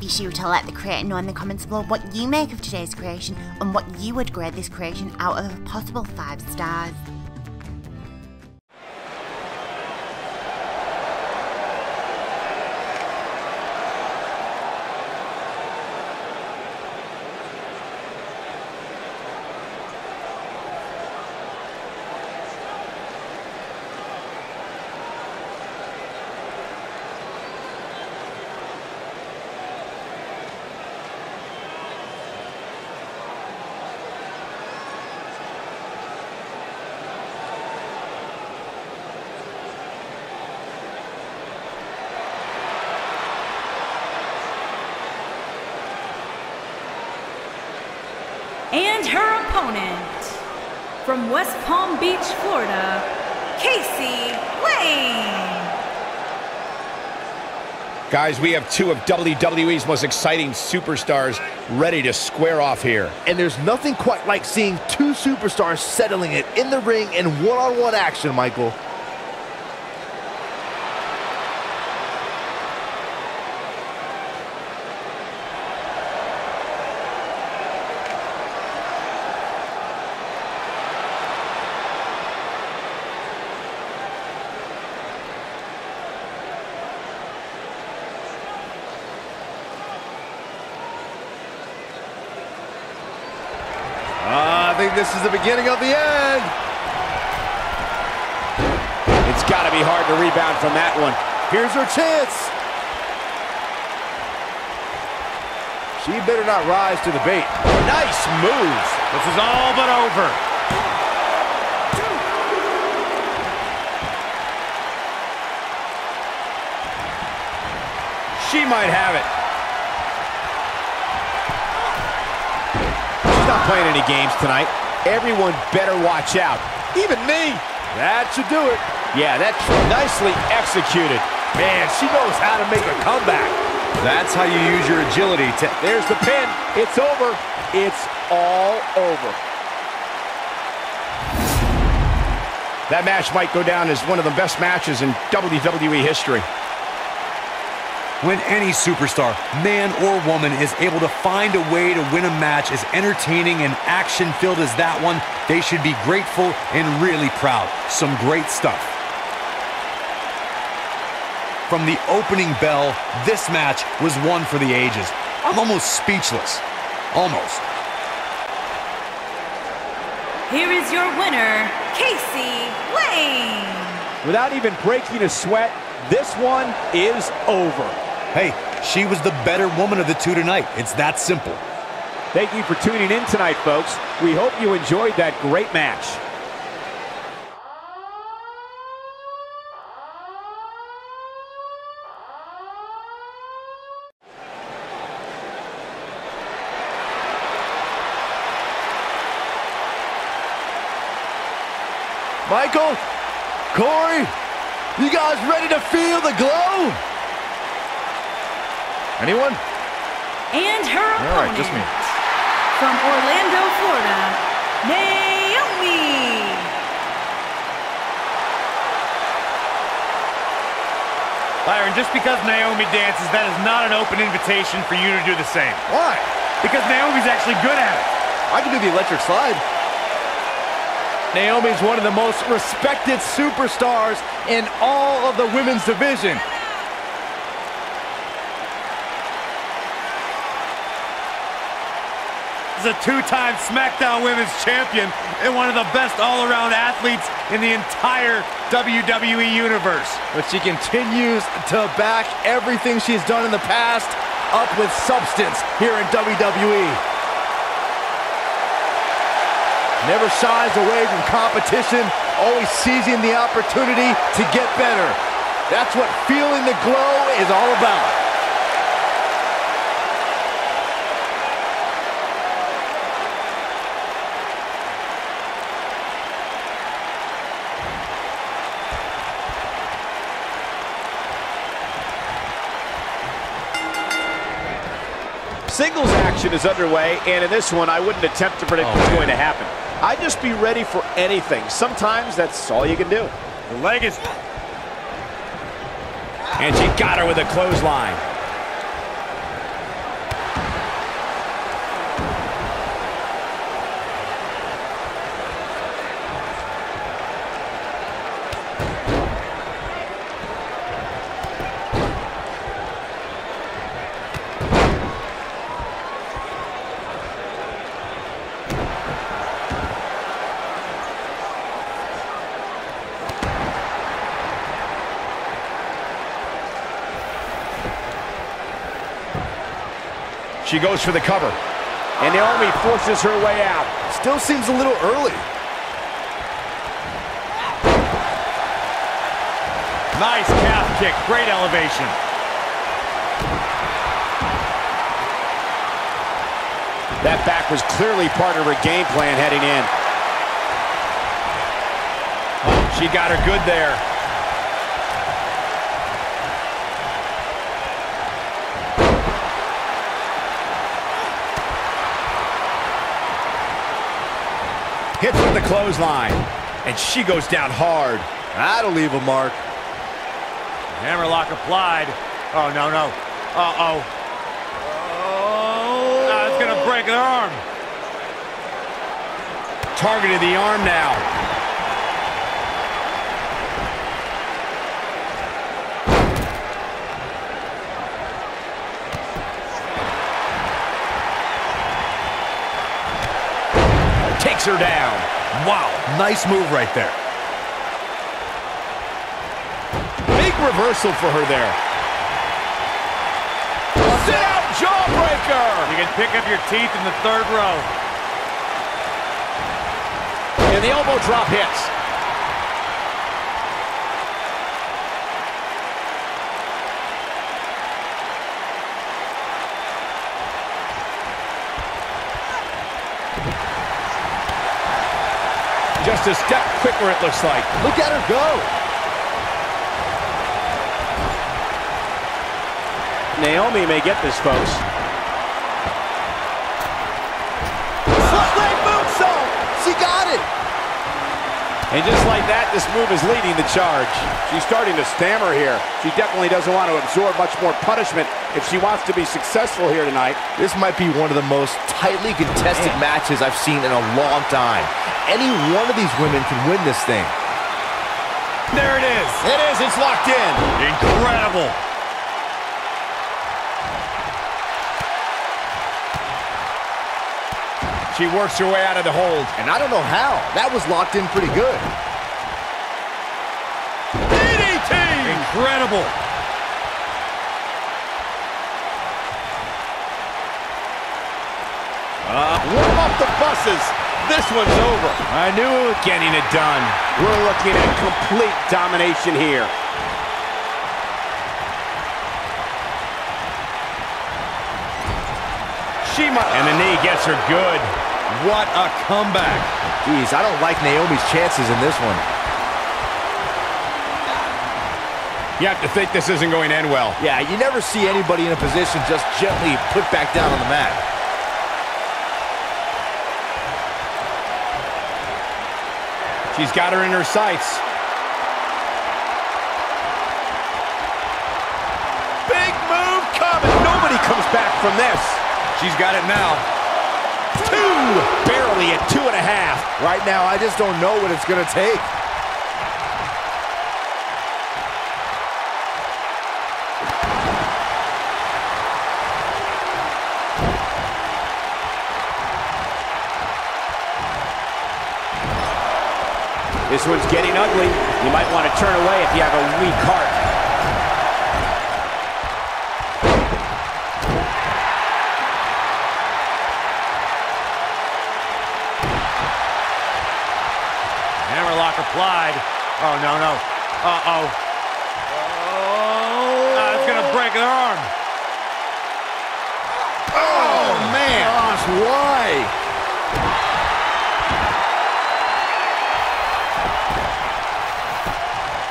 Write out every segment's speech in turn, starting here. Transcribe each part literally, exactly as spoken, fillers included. Be sure to let the creator know in the comments below what you make of today's creation and what you would grade this creation out of a possible five stars. And her opponent, from West Palm Beach, Florida, Lacey Lane. Guys, we have two of W W E's most exciting superstars ready to square off here. And there's nothing quite like seeing two superstars settling it in the ring in one-on-one action, Michael. I think this is the beginning of the end. It's got to be hard to rebound from that one. Here's her chance. She better not rise to the bait. Nice moves. This is all but over. She might have it. Not playing any games tonight. Everyone better watch out. Even me. That should do it. Yeah, that's nicely executed. Man, she knows how to make a comeback. That's how you use your agility. To, there's the pin. It's over. It's all over. That match might go down as one of the best matches in W W E history. When any superstar, man or woman, is able to find a way to win a match as entertaining and action-filled as that one, they should be grateful and really proud. Some great stuff. From the opening bell, this match was one for the ages. I'm almost speechless. Almost. Here is your winner, Lacey Lane. Without even breaking a sweat, this one is over. Hey, she was the better woman of the two tonight. It's that simple. Thank you for tuning in tonight, folks. We hope you enjoyed that great match. Michael, Corey, you guys ready to feel the glow? Anyone? And her opponent, all right, just me. From Orlando, Florida, Naomi. Byron, just because Naomi dances, that is not an open invitation for you to do the same. Why? Because Naomi's actually good at it. I can do the electric slide. Naomi's one of the most respected superstars in all of the women's division. is a two-time SmackDown Women's Champion and one of the best all-around athletes in the entire W W E Universe. But she continues to back everything she's done in the past up with substance here in W W E. Never shies away from competition, always seizing the opportunity to get better. That's what feeling the glow is all about. Singles action is underway, and in this one, I wouldn't attempt to predict oh, what's man. going to happen. I'd just be ready for anything. Sometimes that's all you can do. The leg is... And she got her with a clothesline. She goes for the cover, and Naomi forces her way out. Still seems a little early. Nice calf kick, great elevation. That back was clearly part of her game plan heading in. She got her good there. Hits with the clothesline, and she goes down hard. That'll leave a mark. Hammerlock applied. Oh, no, no. Uh-oh. Oh, that's going to break her arm. Targeted the arm now. Takes her down. Wow, nice move right there. Big reversal for her there. Sit out jawbreaker. You can pick up your teeth in the third row. And the elbow drop hits. Just a step quicker, it looks like. Look at her go. Naomi may get this, folks. Slave moonsault! She got it! And just like that, this move is leading the charge. She's starting to stammer here. She definitely doesn't want to absorb much more punishment if she wants to be successful here tonight. This might be one of the most tightly contested Man. matches I've seen in a long time. Any one of these women can win this thing. There it is. It is. It's locked in. Incredible. She works her way out of the hold. And I don't know how. That was locked in pretty good. D D T. Incredible. Uh, warm up the buses. This one's over. I knew it was getting it done. We're looking at complete domination here. Shima. And the knee gets her good. What a comeback. Geez, I don't like Naomi's chances in this one. You have to think this isn't going to end well. Yeah, you never see anybody in a position just gently put back down on the mat. She's got her in her sights. Big move coming. Nobody comes back from this. She's got it now. Two. Barely at two and a half. Right now, I just don't know what it's going to take. This one's getting ugly. You might want to turn away if you have a weak heart. Hammerlock applied. Oh, no, no. Uh-oh. Oh. Uh, it's going to break their arm. Oh, man. Gosh, why?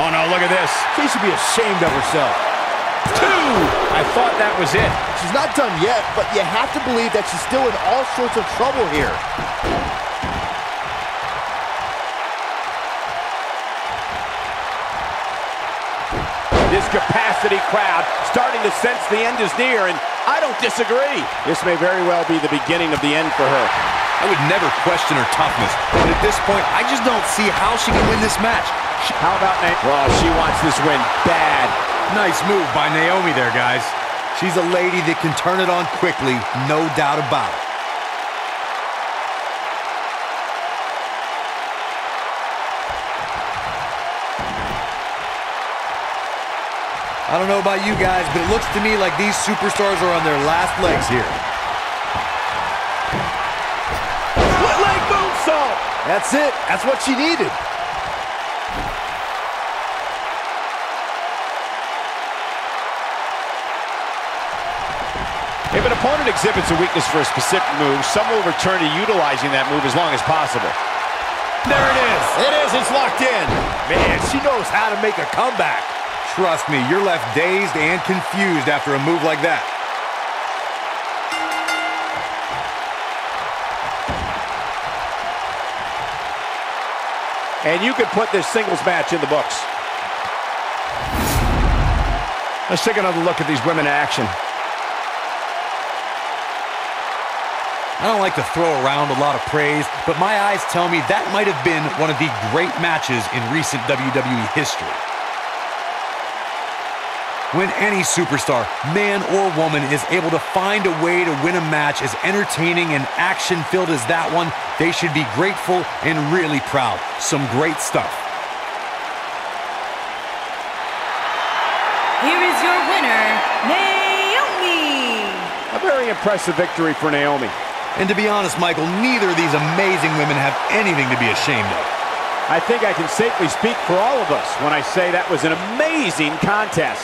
Oh, no, look at this. She should be ashamed of herself. Two! I thought that was it. She's not done yet, but you have to believe that she's still in all sorts of trouble here. This capacity crowd starting to sense the end is near, and I don't disagree. This may very well be the beginning of the end for her. I would never question her toughness, but at this point, I just don't see how she can win this match. How about Naomi? Well, she wants this win bad. Nice move by Naomi there, guys. She's a lady that can turn it on quickly, no doubt about it. I don't know about you guys, but it looks to me like these superstars are on their last legs here. What leg moonsault? That's it. That's what she needed. If an opponent exhibits a weakness for a specific move, some will return to utilizing that move as long as possible. There it is. It is. It's locked in. Man, she knows how to make a comeback. Trust me, you're left dazed and confused after a move like that. And you could put this singles match in the books. Let's take another look at these women in action. I don't like to throw around a lot of praise, but my eyes tell me that might have been one of the great matches in recent W W E history. When any superstar, man or woman, is able to find a way to win a match as entertaining and action-filled as that one, they should be grateful and really proud. Some great stuff. Here is your winner, Naomi. A very impressive victory for Naomi. And to be honest, Michael, neither of these amazing women have anything to be ashamed of. I think I can safely speak for all of us when I say that was an amazing contest.